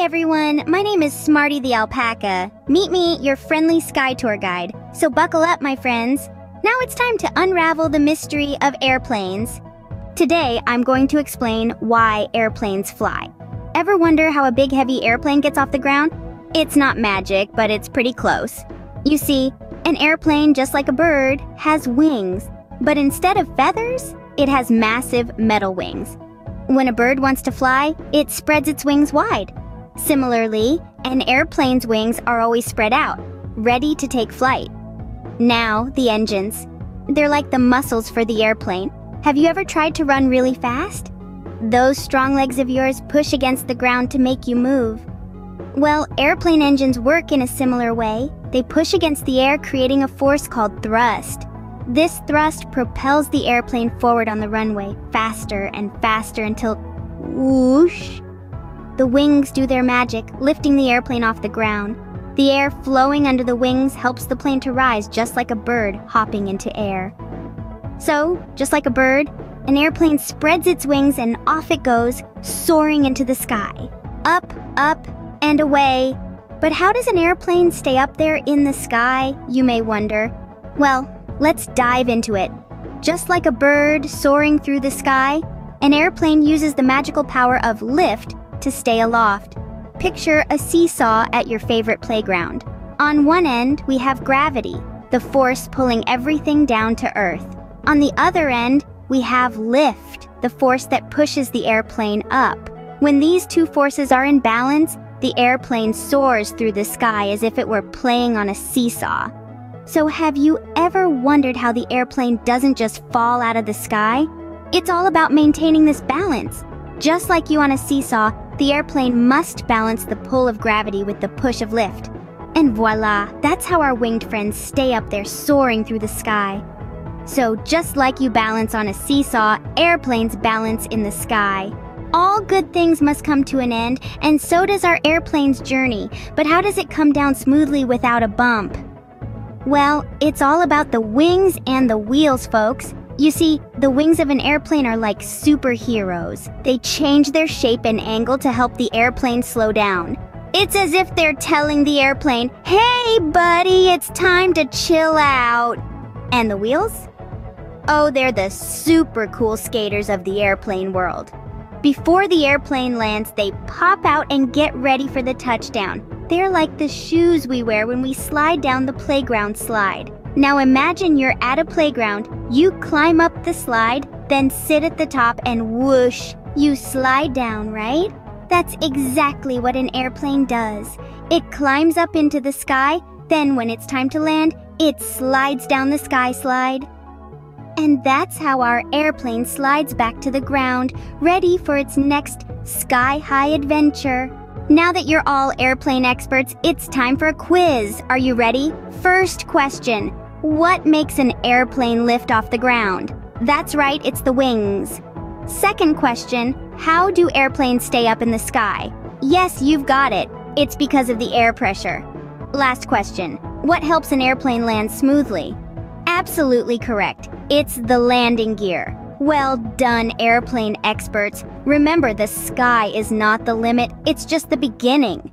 Hi everyone, my name is Smarty the Alpaca. Meet me, your friendly sky tour guide. So buckle up, my friends. Now it's time to unravel the mystery of airplanes. Today, I'm going to explain why airplanes fly. Ever wonder how a big heavy airplane gets off the ground? It's not magic, but it's pretty close. You see, an airplane, just like a bird, has wings. But instead of feathers, it has massive metal wings. When a bird wants to fly, it spreads its wings wide. Similarly, an airplane's wings are always spread out, ready to take flight. Now, the engines. They're like the muscles for the airplane. Have you ever tried to run really fast? Those strong legs of yours push against the ground to make you move. Well, airplane engines work in a similar way. They push against the air, creating a force called thrust. This thrust propels the airplane forward on the runway, faster and faster until whoosh! The wings do their magic, lifting the airplane off the ground. The air flowing under the wings helps the plane to rise, just like a bird hopping into air. So, just like a bird, an airplane spreads its wings and off it goes, soaring into the sky. Up, up, and away. But how does an airplane stay up there in the sky, you may wonder? Well, let's dive into it. Just like a bird soaring through the sky, an airplane uses the magical power of lift to stay aloft. Picture a seesaw at your favorite playground. On one end, we have gravity, the force pulling everything down to earth. On the other end, we have lift, the force that pushes the airplane up. When these two forces are in balance, the airplane soars through the sky as if it were playing on a seesaw. So have you ever wondered how the airplane doesn't just fall out of the sky? It's all about maintaining this balance. Just like you on a seesaw, the airplane must balance the pull of gravity with the push of lift. And voila, that's how our winged friends stay up there soaring through the sky. So just like you balance on a seesaw, airplanes balance in the sky. All good things must come to an end, and so does our airplane's journey. But how does it come down smoothly without a bump? Well, it's all about the wings and the wheels, folks. You see, the wings of an airplane are like superheroes. They change their shape and angle to help the airplane slow down. It's as if they're telling the airplane, "Hey, buddy, it's time to chill out." And the wheels? Oh, they're the super cool skaters of the airplane world. Before the airplane lands, they pop out and get ready for the touchdown. They're like the shoes we wear when we slide down the playground slide. Now imagine you're at a playground, you climb up the slide, then sit at the top and whoosh, you slide down, right? That's exactly what an airplane does. It climbs up into the sky, then when it's time to land, it slides down the sky slide. And that's how our airplane slides back to the ground, ready for its next sky-high adventure. Now that you're all airplane experts, it's time for a quiz. Are you ready? First question, what makes an airplane lift off the ground? That's right, it's the wings. Second question, how do airplanes stay up in the sky? Yes, you've got it. It's because of the air pressure. Last question, what helps an airplane land smoothly? Absolutely correct. It's the landing gear. Well done, airplane experts. Remember, the sky is not the limit, it's just the beginning.